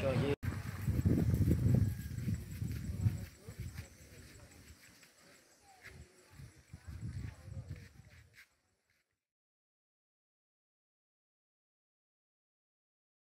show you.